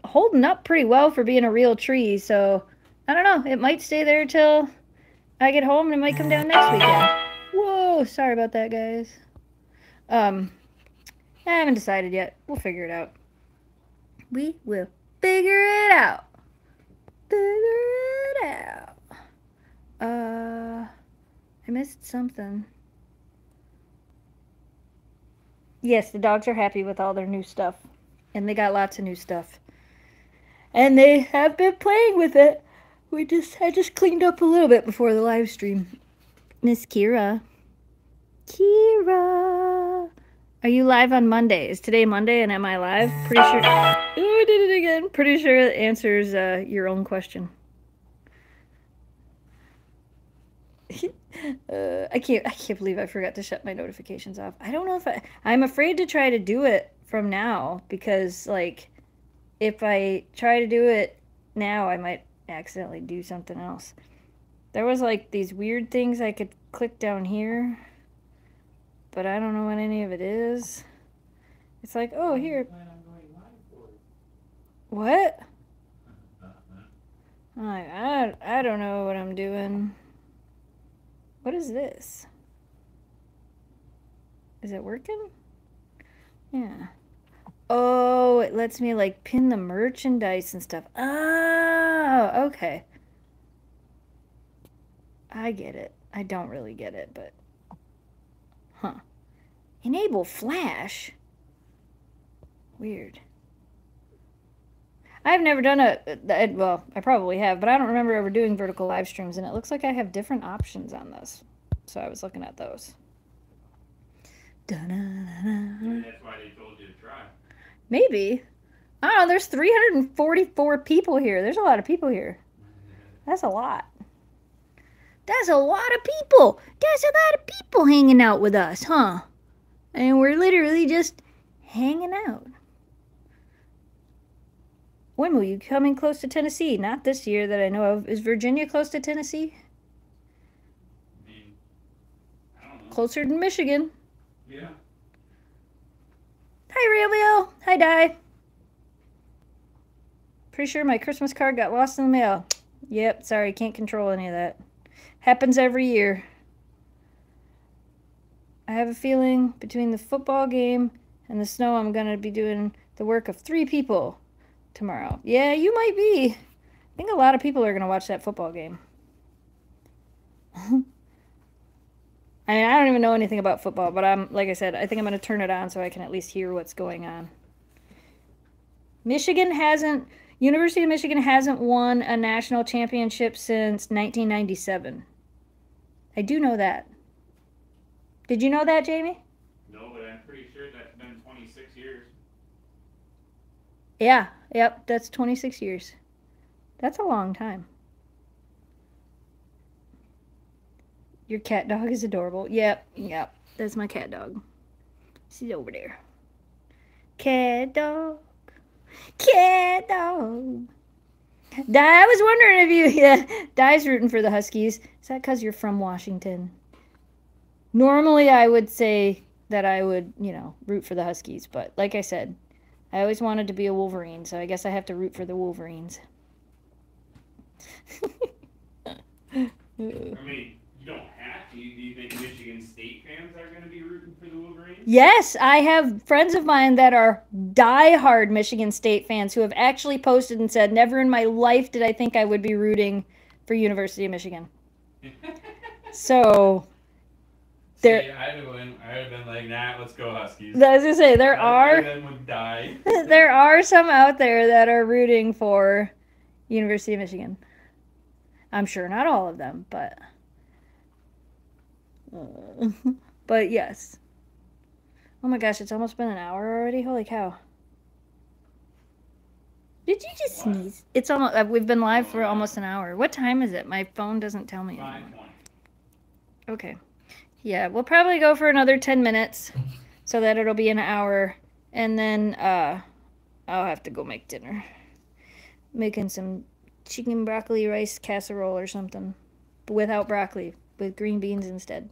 holding up pretty well for being a real tree, so... I don't know. It might stay there till I get home, and it might come down next weekend. Whoa, sorry about that, guys. I haven't decided yet. We'll figure it out. We will figure it out. Figure it out. I missed something. Yes, the dogs are happy with all their new stuff. And they got lots of new stuff. And they have been playing with it. I just cleaned up a little bit before the live stream. Miss Kira. Kira. Are you live on Monday? Is today Monday and am I live? Pretty sure. Ooh, I did it again. Pretty sure it answers your own question. I can't believe I forgot to shut my notifications off. I don't know if I'm afraid to try to do it from now because, like, if I try to do it now, I might accidentally do something else. There was, like, these weird things I could click down here, but I don't know what any of it is. It's like, oh, here. What? I'm like, I don't know what I'm doing. What is this? Is it working? Yeah. Oh, it lets me, like, pin the merchandise and stuff. Oh, okay. I get it. I don't really get it, but... Huh. Enable Flash? Weird. I've never done well, I probably have, but I don't remember ever doing vertical live streams, and it looks like I have different options on this. So I was looking at those. Maybe that's why they told you to try. Maybe. I don't know, there's 344 people here. There's a lot of people here. That's a lot. That's a lot of people. That's a lot of people hanging out with us, huh? And we're literally just hanging out. When will you come in close to Tennessee? Not this year that I know of. Is Virginia close to Tennessee? I don't know. Closer than Michigan. Yeah. Hi, Railville. Hi, Di. Pretty sure my Christmas card got lost in the mail. Yep, sorry, can't control any of that. Happens every year. I have a feeling between the football game and the snow, I'm going to be doing the work of 3 people. Tomorrow. Yeah, you might be. I think a lot of people are going to watch that football game. I mean, I don't even know anything about football, but I'm, like I said, I think I'm going to turn it on so I can at least hear what's going on. University of Michigan hasn't won a national championship since 1997. I do know that. Did you know that, Jamie? No, but I'm pretty sure that's been 26 years. Yeah, yep, that's 26 years. That's a long time. Your cat dog is adorable. Yep, yep, that's my cat dog. She's over there. Cat dog. Cat dog. Di, I was wondering if you... Yeah, Di's rooting for the Huskies. Is that because you're from Washington? Normally I would say that I would, you know, root for the Huskies, but like I said... I always wanted to be a Wolverine, so I guess I have to root for the Wolverines. I mean, you don't have to. Do you think Michigan State fans are going to be rooting for the Wolverines? Yes, I have friends of mine that are diehard Michigan State fans who have actually posted and said, never in my life did I think I would be rooting for University of Michigan. So... See, I'd have been like, nah, let's go Huskies. I was going to say, there are some out there that are rooting for University of Michigan. I'm sure not all of them, but... but yes. Oh my gosh, it's almost been an hour already? Holy cow. Did you just sneeze? It's almost, we've been live for almost an hour. What time is it? My phone doesn't tell me anymore. Okay. Yeah, we'll probably go for another 10 minutes so that it'll be an hour. And then I'll have to go make dinner. Making some chicken broccoli rice casserole or something. But without broccoli, with green beans instead.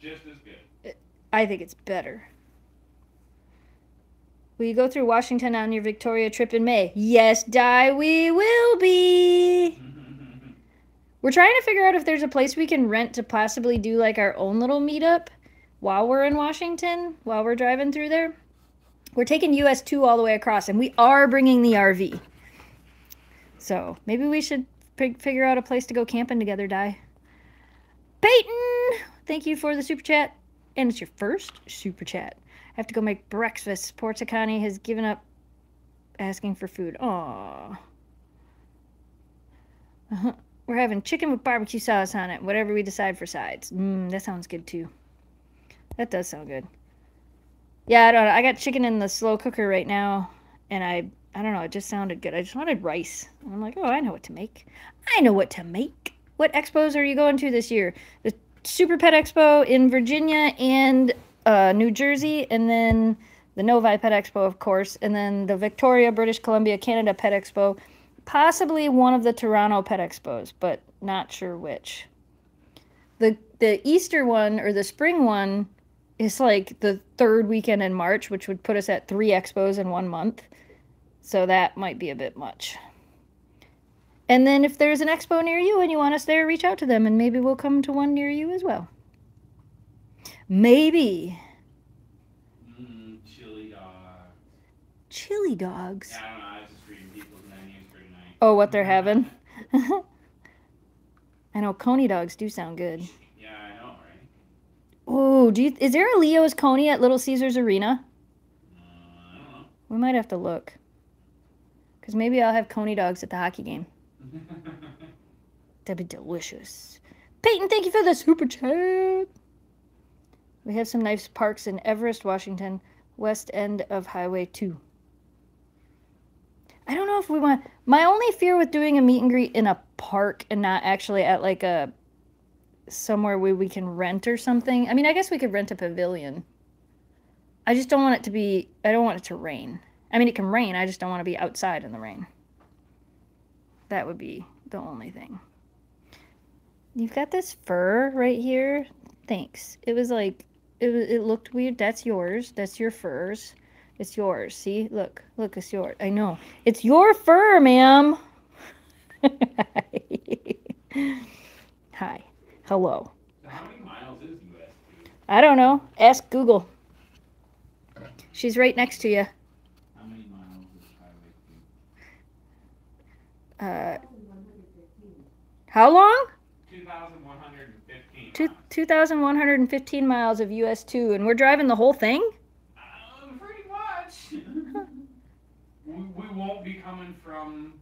Just as good. I think it's better. Will you go through Washington on your Victoria trip in May? Yes, Di, we will be! We're trying to figure out if there's a place we can rent to possibly do, like, our own little meetup while we're in Washington, while we're driving through there. We're taking US2 all the way across, and we are bringing the RV. So maybe we should figure out a place to go camping together, Di. Peyton, thank you for the super chat. And it's your first super chat. I have to go make breakfast. Portakani has given up asking for food. Aww. Uh-huh. We're having chicken with barbecue sauce on it. Whatever we decide for sides. That sounds good too. That does sound good. Yeah, I don't know. I got chicken in the slow cooker right now. And I don't know. It just sounded good. I just wanted rice. And I'm like, oh, I know what to make. I know what to make. What expos are you going to this year? The Super Pet Expo in Virginia and New Jersey. And then the Novi Pet Expo, of course. And then the Victoria, British Columbia, Canada Pet Expo. Possibly one of the Toronto Pet Expos, but not sure which. The Easter one or the spring one is like the third weekend in March, which would put us at 3 expos in 1 month. So that might be a bit much. And then if there's an expo near you and you want us there, reach out to them and maybe we'll come to one near you as well. Maybe. Chili dogs. Chili dogs? Yeah, I don't know. I was just reading people's menus for tonight. Oh, what they're having? I know Coney dogs do sound good. Yeah, I know, right? Oh, is there a Leo's Coney at Little Caesars Arena? I don't know. We might have to look. Because maybe I'll have Coney dogs at the hockey game. That'd be delicious. Peyton, thank you for the super chat. We have some nice parks in Everest, Washington, west end of Highway 2. I don't know if we want... My only fear with doing a meet and greet in a park and not actually at like a... somewhere where we can rent or something. I mean, I guess we could rent a pavilion. I just don't want it to be... I don't want it to rain. I mean, it can rain. I just don't want to be outside in the rain. That would be the only thing. You've got this fur right here. Thanks. It was like, it looked weird. That's yours. That's your furs. It's yours. See? Look. Look, it's yours. I know. It's your fur, ma'am. Hi. Hello. So how many miles is US2? I don't know. Ask Google. She's right next to you. 2,115. How long? 2,115 miles. 2,115 miles of US2, and we're driving the whole thing? Pretty much. we won't be coming from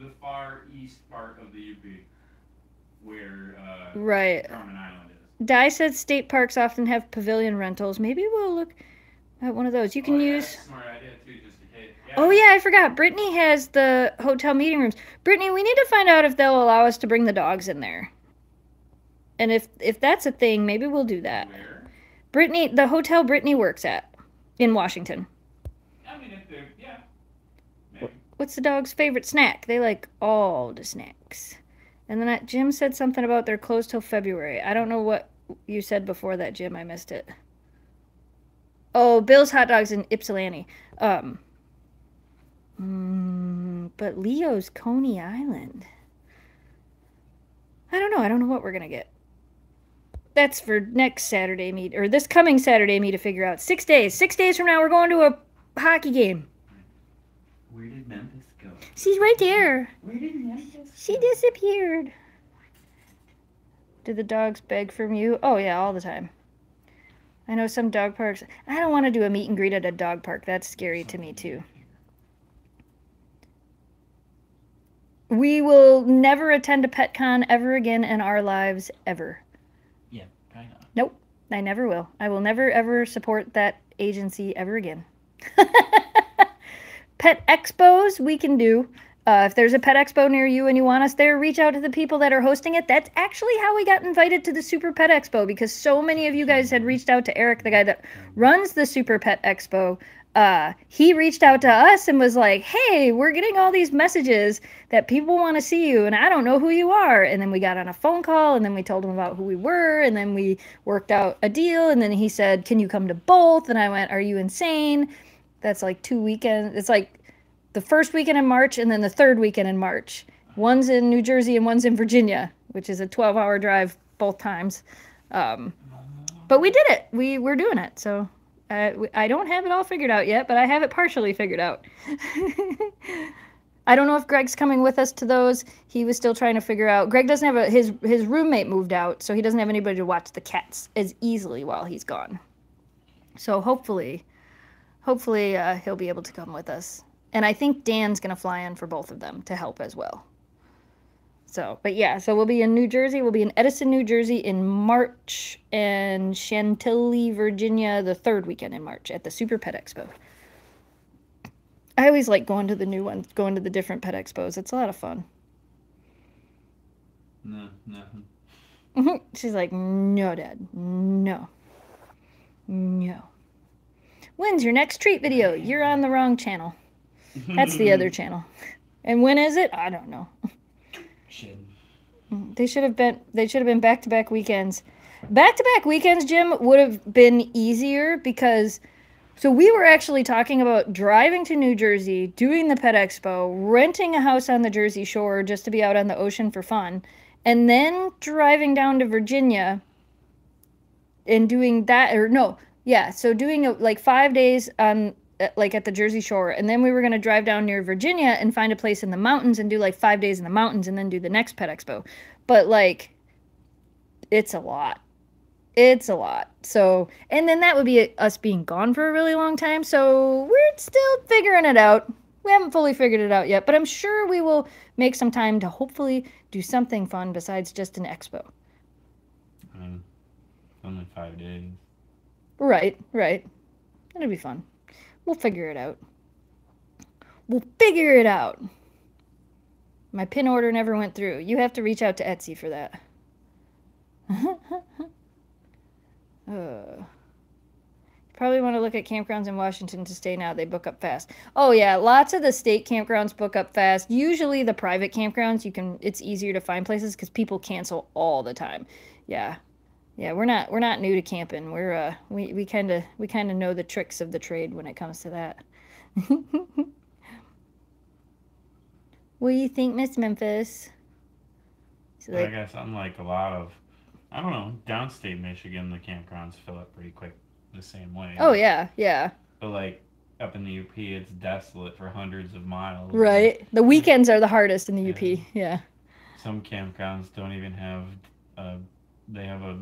the far east part of the UP, where right. Drummond Island is. Di said state parks often have pavilion rentals. Maybe we'll look at one of those. You can use... That's a smart idea, too, just oh, yeah, I forgot. Brittany has the hotel meeting rooms. Brittany, we need to find out if they'll allow us to bring the dogs in there. And if that's a thing, maybe we'll do that. Where? Brittany, the hotel Brittany works at in Washington. I mean, if they're, yeah. Maybe. What's the dog's favorite snack? They like all the snacks. And then Jim said something about they're closed till February. I don't know what you said before that, Jim. I missed it. Oh, Bill's Hot Dogs in Ypsilanti. But Leo's Coney Island. I don't know. I don't know what we're going to get. That's for next Saturday meet, or this coming Saturday meet to figure out. 6 days. 6 days from now, we're going to a hockey game. Where did Memphis go? She's right there. Where did Memphis go? She disappeared. Did the dogs beg from you? Oh, yeah, all the time. I know some dog parks. I don't want to do a meet and greet at a dog park. That's scary to me, too. We will never attend a pet con ever again in our lives, ever. Yeah, probably not. Nope, I never will. I will never, ever support that agency ever again. Pet expos, we can do. If there's a pet expo near you and you want us there, reach out to the people that are hosting it. That's actually how we got invited to the Super Pet Expo, because so many of you guys had reached out to Eric, the guy that runs the Super Pet Expo. He reached out to us and was like, hey, we're getting all these messages that people want to see you, and I don't know who you are. And then we got on a phone call, and then we told him about who we were, and then we worked out a deal. And then he said, can you come to both? And I went, are you insane? That's like 2 weekends. It's like the first weekend in March and then the third weekend in March. One's in New Jersey and one's in Virginia, which is a 12-hour drive both times. But we did it. We're doing it, so... I don't have it all figured out yet, but I have it partially figured out. I don't know if Greg's coming with us to those. He was still trying to figure out. Greg doesn't have his roommate moved out, so he doesn't have anybody to watch the cats as easily while he's gone. So hopefully he'll be able to come with us. And I think Dan's going to fly in for both of them to help as well. So, but yeah, so we'll be in New Jersey. We'll be in Edison, New Jersey in March, and Chantilly, Virginia, the third weekend in March at the Super Pet Expo. I always like going to the new ones, going to the different pet expos. It's a lot of fun. No, nothing. She's like, no, Dad, no, no. When's your next treat video? You're on the wrong channel. That's the other channel. And when is it? I don't know. Shit. They should have been back-to-back weekends. Back-to-back weekends, Jim, would have been easier because, so we were actually talking about driving to New Jersey, doing the Pet Expo, renting a house on the Jersey Shore just to be out on the ocean for fun, and then driving down to Virginia and doing that, or no, yeah, so doing like 5 days on like at the Jersey Shore, and then we were going to drive down near Virginia and find a place in the mountains and do like 5 days in the mountains and then do the next Pet Expo. But like, it's a lot. It's a lot. So, and then that would be us being gone for a really long time. So we're still figuring it out. We haven't fully figured it out yet, but I'm sure we will make some time to hopefully do something fun besides just an expo. I mean, only 5 days. Right, right. It'll be fun. We'll figure it out. We'll figure it out. My pin order never went through. You have to reach out to Etsy for that. Probably want to look at campgrounds in Washington to stay now. They book up fast. Oh, yeah. Lots of the state campgrounds book up fast. Usually the private campgrounds, it's easier to find places because people cancel all the time. Yeah. Yeah, we're not new to camping. We're we kind of know the tricks of the trade when it comes to that. What do you think, Miss Memphis? So like, I guess unlike a lot of, I don't know, downstate Michigan, the campgrounds fill up pretty quick the same way. Oh yeah, yeah. But like up in the UP, it's desolate for hundreds of miles. Right. The weekends are the hardest in the UP. Yeah. Some campgrounds don't even have they have a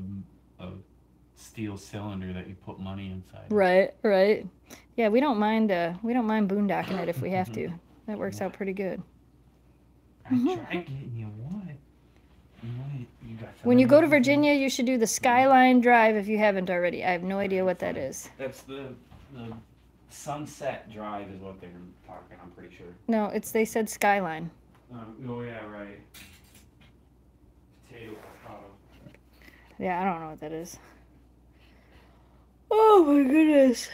steel cylinder that you put money inside. Right, right. Yeah, we don't mind boondocking it if we have to. That works out pretty good. I tried getting you one. You got when you go to Virginia, you should do the Skyline Drive if you haven't already. I have no idea what that is. That's the Sunset Drive is what they're talking. I'm pretty sure. No, it's they said Skyline. Oh yeah, right. Potato. Yeah, I don't know what that is. Oh my goodness.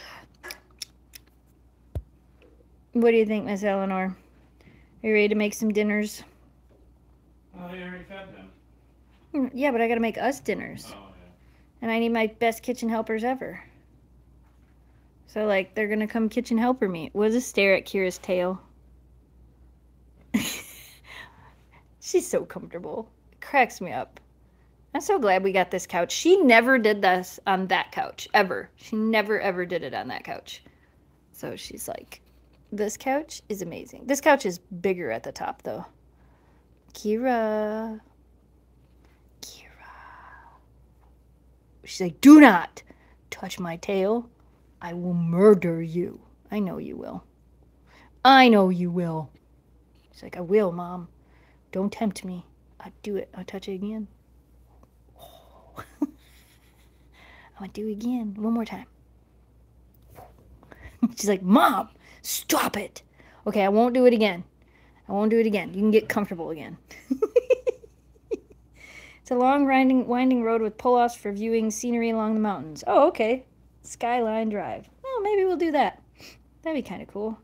What do you think, Miss Eleanor? Are you ready to make some dinners? Oh, they already fed them. Yeah, but I gotta make us dinners. Oh, yeah. And I need my best kitchen helpers ever. So, like, they're gonna come kitchen helper me. We'll just stare at Kira's tail. She's so comfortable. It cracks me up. I'm so glad we got this couch. She never did this on that couch, ever. She never, ever did it on that couch. So she's like, this couch is amazing. This couch is bigger at the top, though. Kira. Kira. She's like, do not touch my tail. I will murder you. I know you will. I know you will. She's like, I will, Mom. Don't tempt me. I'll do it. I'll touch it again. I'm gonna do it again, one more time. She's like, Mom, stop it. Okay, I won't do it again. I won't do it again. You can get comfortable again. It's a long, winding road with pull-offs for viewing scenery along the mountains. Oh, okay. Skyline Drive. Well, maybe we'll do that. That'd be kind of cool.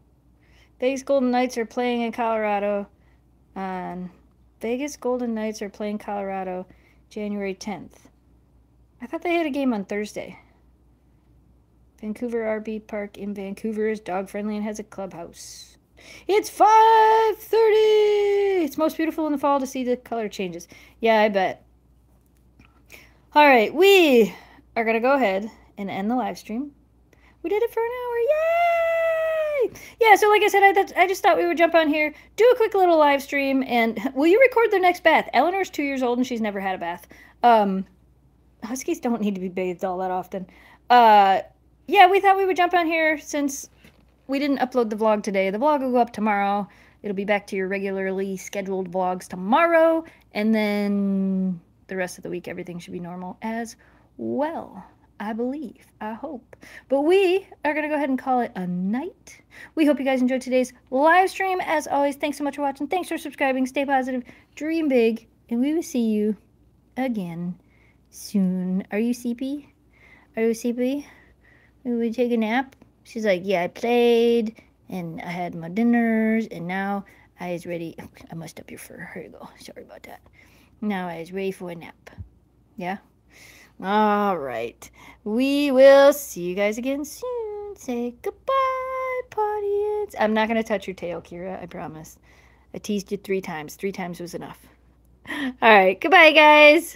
Vegas Golden Knights are playing Colorado January 10th. I thought they had a game on Thursday. Vancouver RV Park in Vancouver is dog-friendly and has a clubhouse. It's 5:30! It's most beautiful in the fall to see the color changes. Yeah, I bet. All right, we are going to go ahead and end the live stream. We did it for an hour. Yay! yeah, so like I said, I just thought we would jump on here, do a quick little live stream, and will you record their next bath? Eleanor's 2 years old and she's never had a bath. Huskies don't need to be bathed all that often. Yeah, we thought we would jump on here since we didn't upload the vlog today. The vlog will go up tomorrow. It'll be back to your regularly scheduled vlogs tomorrow. And then the rest of the week, everything should be normal as well. I believe. I hope. But we are going to go ahead and call it a night. We hope you guys enjoyed today's live stream. As always, thanks so much for watching. Thanks for subscribing. Stay positive. Dream big. And we will see you again soon. Are you sleepy? Are you sleepy? Will we take a nap? She's like, yeah, I played, and I had my dinners, and now I is ready. I messed up your fur. Here you go. Sorry about that. Now I is ready for a nap. Yeah? All right. We will see you guys again soon. Say goodbye, audience. I'm not going to touch your tail, Kira. I promise. I teased you 3 times. 3 times was enough. All right. Goodbye, guys.